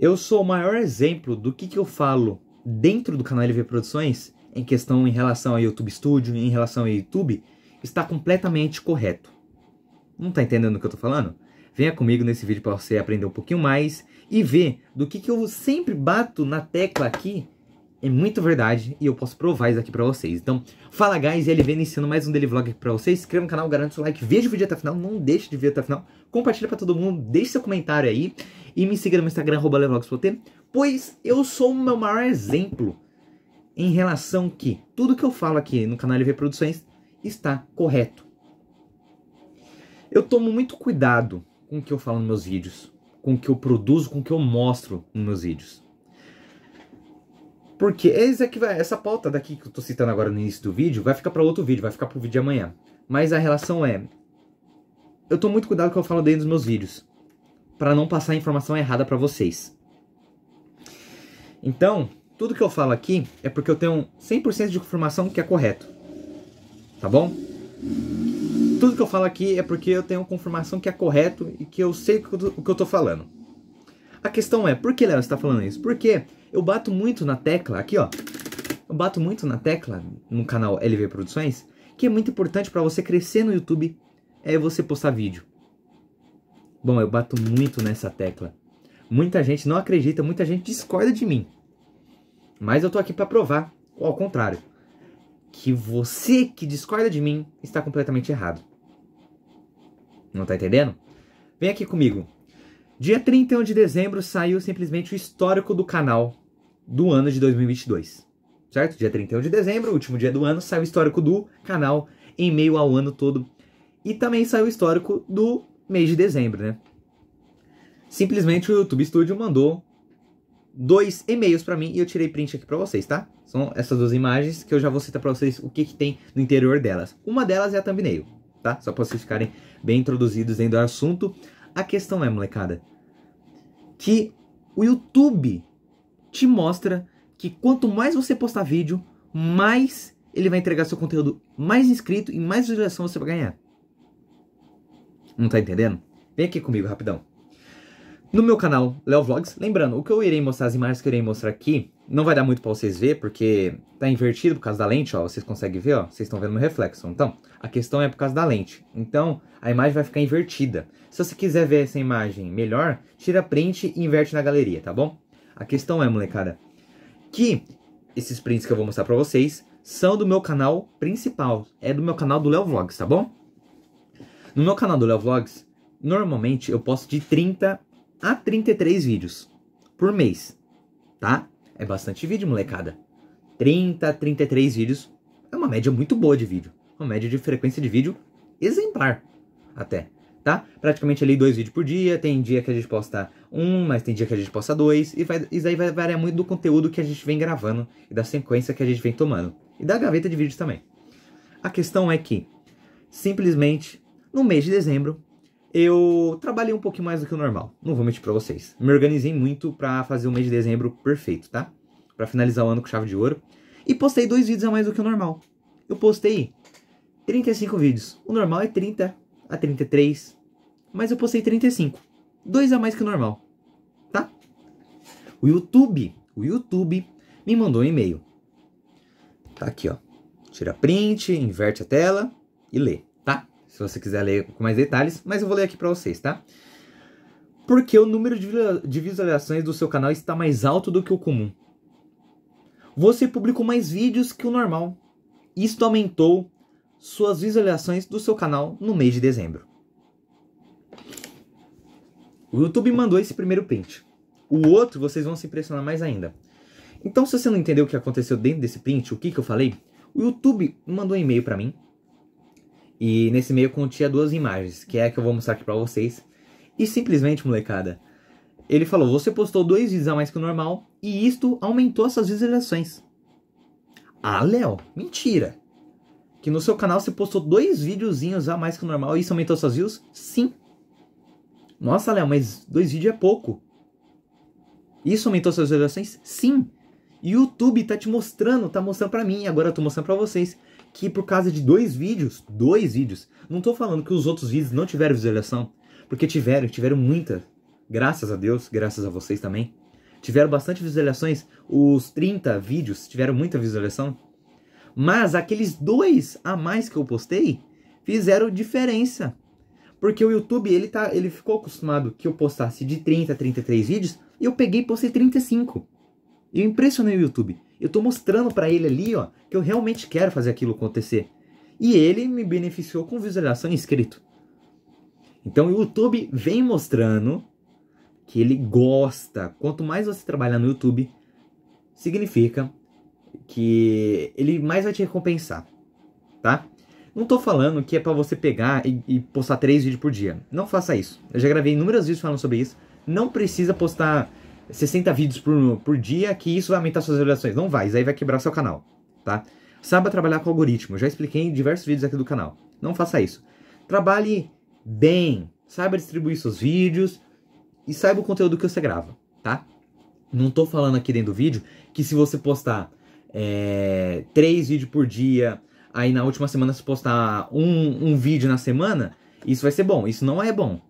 Eu sou o maior exemplo do que eu falo dentro do canal LV Produções em questão em relação a YouTube Studio, em relação a YouTube, está completamente correto. Não tá entendendo o que eu tô falando? Venha comigo nesse vídeo para você aprender um pouquinho mais e ver do que eu sempre bato na tecla aqui. É muito verdade e eu posso provar isso aqui pra vocês. Então, fala guys, LV iniciando mais um daily vlog aqui pra vocês. Inscreva no canal, garante seu like, veja o vídeo até o final, não deixe de ver até o final. Compartilha pra todo mundo, deixe seu comentário aí. E me siga no meu Instagram, @leovlogs_yt, pois eu sou o meu maior exemplo em relação que tudo que eu falo aqui no canal LV Produções está correto. Eu tomo muito cuidado com o que eu falo nos meus vídeos, com o que eu produzo, com o que eu mostro nos meus vídeos. Porque essa pauta daqui que eu tô citando agora no início do vídeo vai ficar para outro vídeo, vai ficar pro vídeo de amanhã. Mas a relação é, eu tomo muito cuidado com o que eu falo dentro dos meus vídeos, para não passar a informação errada para vocês. Então, tudo que eu falo aqui é porque eu tenho 100% de confirmação que é correto. Tá bom? Tudo que eu falo aqui é porque eu tenho confirmação que é correto e que eu sei o que eu tô falando. A questão é, por que, Léo, você tá falando isso? Porque eu bato muito na tecla, aqui ó, eu bato muito na tecla no canal LV Produções, que é muito importante para você crescer no YouTube, é você postar vídeo. Bom, eu bato muito nessa tecla. Muita gente não acredita, muita gente discorda de mim. Mas eu tô aqui para provar, ou ao contrário, que você que discorda de mim está completamente errado. Não tá entendendo? Vem aqui comigo. Dia 31 de dezembro saiu simplesmente o histórico do canal do ano de 2022, certo? Dia 31 de dezembro, último dia do ano, saiu o histórico do canal em meio ao ano todo. E também saiu o histórico do mês de dezembro, né? Simplesmente o YouTube Studio mandou 2 e-mails pra mim e eu tirei print aqui pra vocês, tá? São essas 2 imagens que eu já vou citar pra vocês o que tem no interior delas. Uma delas é a thumbnail, tá? Só pra vocês ficarem bem introduzidos dentro do assunto. A questão é, molecada, que o YouTube te mostra que quanto mais você postar vídeo, mais ele vai entregar seu conteúdo, mais inscrito e mais visualização você vai ganhar. Não tá entendendo? Vem aqui comigo, rapidão. No meu canal, Leo Vlogs, lembrando, o que eu irei mostrar, as imagens que eu irei mostrar aqui, não vai dar muito pra vocês verem, porque tá invertido por causa da lente, ó, vocês conseguem ver, ó, vocês estão vendo meu reflexo, então, a questão é por causa da lente, então, a imagem vai ficar invertida. Se você quiser ver essa imagem melhor, tira print e inverte na galeria, tá bom? A questão é, molecada, que esses prints que eu vou mostrar pra vocês são do meu canal principal, é do meu canal do Leo Vlogs, tá bom? No meu canal do Leo Vlogs, normalmente eu posto de 30 a 33 vídeos por mês, tá? É bastante vídeo, molecada. 30 a 33 vídeos é uma média muito boa de vídeo. Uma média de frequência de vídeo exemplar, até, tá? Praticamente ali 2 vídeos por dia. Tem dia que a gente posta 1, mas tem dia que a gente posta 2. E isso aí vai variar muito do conteúdo que a gente vem gravando e da sequência que a gente vem tomando. E da gaveta de vídeos também. A questão é que, simplesmente, no mês de dezembro, eu trabalhei um pouquinho mais do que o normal, não vou mentir pra vocês. Me organizei muito pra fazer o mês de dezembro perfeito, tá? Pra finalizar o ano com chave de ouro. E postei 2 vídeos a mais do que o normal. Eu postei 35 vídeos. O normal é 30 a 33, mas eu postei 35. 2 a mais que o normal, tá? O YouTube me mandou um e-mail. Tá aqui, ó. Tira print, inverte a tela e lê. Se você quiser ler com mais detalhes, mas eu vou ler aqui pra vocês, tá? Porque o número de visualizações do seu canal está mais alto do que o comum. Você publicou mais vídeos que o normal. Isto aumentou suas visualizações do seu canal no mês de dezembro. O YouTube mandou esse primeiro print. O outro, vocês vão se impressionar mais ainda. Então, se você não entendeu o que aconteceu dentro desse print, o que eu falei, o YouTube mandou um e-mail pra mim. E nesse meio continha 2 imagens, que é a que eu vou mostrar aqui pra vocês. E simplesmente, molecada, ele falou, você postou 2 vídeos a mais que o normal e isto aumentou as suas visualizações. Ah, Léo, mentira. Que no seu canal você postou 2 videozinhos a mais que o normal e isso aumentou as suas views? Sim. Nossa, Léo, mas 2 vídeos é pouco. Isso aumentou as suas visualizações? Sim. YouTube tá mostrando pra mim, agora eu tô mostrando pra vocês. Que por causa de 2 vídeos, não tô falando que os outros vídeos não tiveram visualização, porque tiveram muita, graças a Deus, graças a vocês também, tiveram bastante visualizações, os 30 vídeos tiveram muita visualização, mas aqueles 2 a mais que eu postei fizeram diferença, porque o YouTube ele ficou acostumado que eu postasse de 30 a 33 vídeos, e eu peguei e postei 35, eu impressionei o YouTube, eu tô mostrando pra ele ali, ó, que eu realmente quero fazer aquilo acontecer, e ele me beneficiou com visualização e inscrito. Então o YouTube vem mostrando que ele gosta. Quanto mais você trabalhar no YouTube, significa que ele mais vai te recompensar, tá? Não tô falando que é pra você pegar e postar 3 vídeos por dia. Não faça isso. Eu já gravei inúmeros vídeos falando sobre isso. Não precisa postar 60 vídeos por dia, que isso vai aumentar suas visualizações. Não vai, isso aí vai quebrar seu canal, tá? Saiba trabalhar com algoritmo. Já expliquei em diversos vídeos aqui do canal. Não faça isso. Trabalhe bem, saiba distribuir seus vídeos e saiba o conteúdo que você grava, tá? Não tô falando aqui dentro do vídeo que se você postar 3 vídeos por dia, aí na última semana se postar um vídeo na semana, isso vai ser bom, isso não é bom.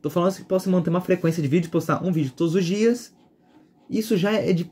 Tô falando que posso manter uma frequência de vídeo, postar um vídeo todos os dias, isso já é de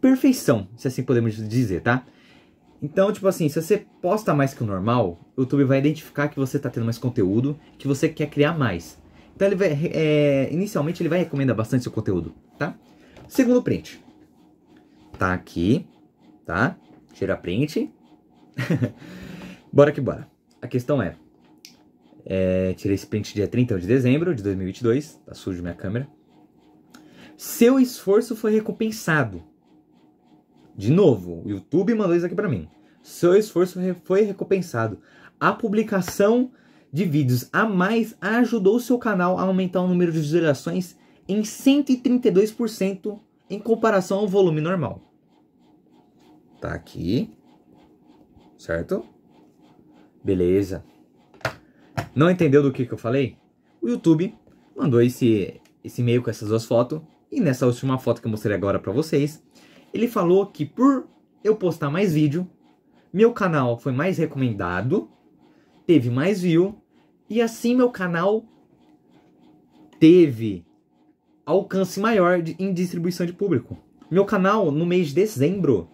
perfeição, se assim podemos dizer, tá? Então, tipo assim, se você posta mais que o normal, o YouTube vai identificar que você tá tendo mais conteúdo, que você quer criar mais. Então, ele vai, inicialmente, ele vai recomendar bastante seu conteúdo, tá? Segundo print. Tá aqui, tá? Tira a print. Bora que bora. A questão tirei esse print dia 31 de dezembro de 2022. Tá sujo minha câmera. Seu esforço foi recompensado. De novo, o YouTube mandou isso aqui pra mim. Seu esforço foi recompensado. A publicação de vídeos a mais ajudou o seu canal a aumentar o número de visualizações em 132% em comparação ao volume normal. Tá aqui. Certo? Beleza. Não entendeu do que eu falei? O YouTube mandou esse e-mail com essas 2 fotos. E nessa última foto que eu mostrei agora pra vocês, ele falou que por eu postar mais vídeo, meu canal foi mais recomendado, teve mais view, e assim meu canal teve alcance maior em distribuição de público. Meu canal, no mês de dezembro,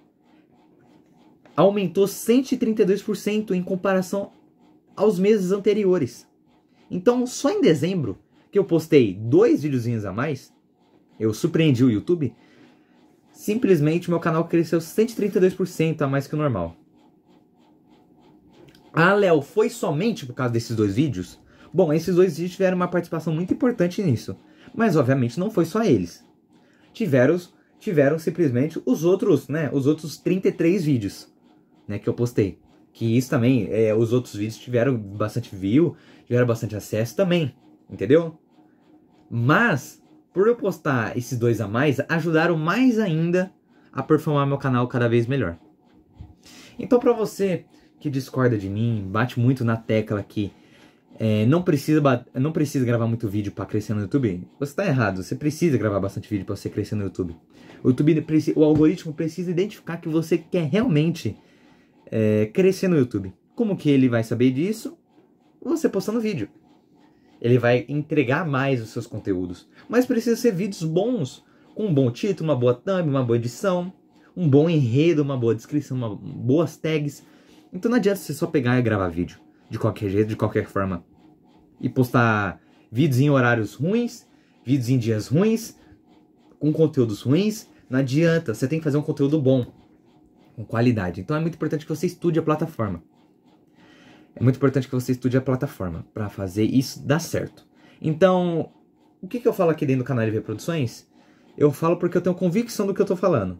aumentou 132% em comparação aos meses anteriores. Então, só em dezembro, que eu postei 2 videozinhos a mais, eu surpreendi o YouTube. Simplesmente meu canal cresceu 132% a mais que o normal. Ah, Léo, foi somente por causa desses 2 vídeos? Bom, esses 2 vídeos tiveram uma participação muito importante nisso. Mas, obviamente, não foi só eles. Tiveram simplesmente os outros, né? Os outros 33 vídeos, né, que eu postei. Que isso também, os outros vídeos tiveram bastante view, tiveram bastante acesso também, entendeu? Mas por eu postar esses 2 a mais, ajudaram mais ainda a performar meu canal cada vez melhor. Então, pra você que discorda de mim, bate muito na tecla que não precisa gravar muito vídeo pra crescer no YouTube, você tá errado. Você precisa gravar bastante vídeo pra você crescer no YouTube. O algoritmo precisa identificar que você quer realmente crescer no YouTube. Como que ele vai saber disso? Você postando vídeo. Ele vai entregar mais os seus conteúdos. Mas precisa ser vídeos bons, com um bom título, uma boa thumb, uma boa edição, um bom enredo, uma boa descrição, boas tags. Então não adianta você só pegar e gravar vídeo, de qualquer jeito, de qualquer forma. E postar vídeos em horários ruins, vídeos em dias ruins, com conteúdos ruins. Não adianta, você tem que fazer um conteúdo bom, com qualidade. Então é muito importante que você estude a plataforma. É muito importante que você estude a plataforma para fazer isso dar certo. Então, o que eu falo aqui dentro do canal LV Produções? Eu falo porque eu tenho convicção do que eu tô falando.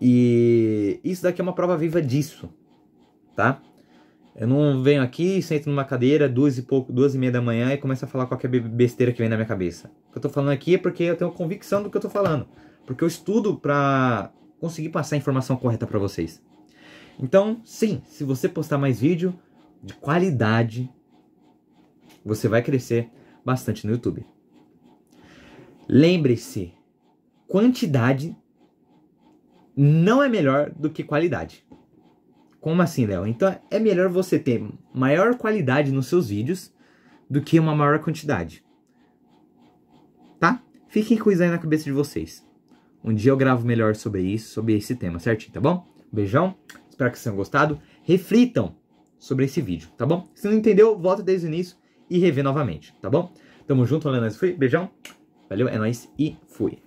E isso daqui é uma prova viva disso, tá? Eu não venho aqui, sento numa cadeira 2h30 da manhã e começo a falar qualquer besteira que vem na minha cabeça. O que eu tô falando aqui é porque eu tenho convicção do que eu tô falando. Porque eu estudo pra conseguir passar a informação correta pra vocês. Então, sim, se você postar mais vídeo de qualidade, você vai crescer bastante no YouTube. Lembre-se, quantidade não é melhor do que qualidade. Como assim, Léo? Então é melhor você ter maior qualidade nos seus vídeos do que uma maior quantidade, tá? Fiquem com isso aí na cabeça de vocês. Um dia eu gravo melhor sobre isso, sobre esse tema, certinho, tá bom? Beijão, espero que vocês tenham gostado. Reflitam sobre esse vídeo, tá bom? Se não entendeu, volta desde o início e revê novamente, tá bom? Tamo junto, é nóis, fui. Beijão, valeu, é nóis e fui.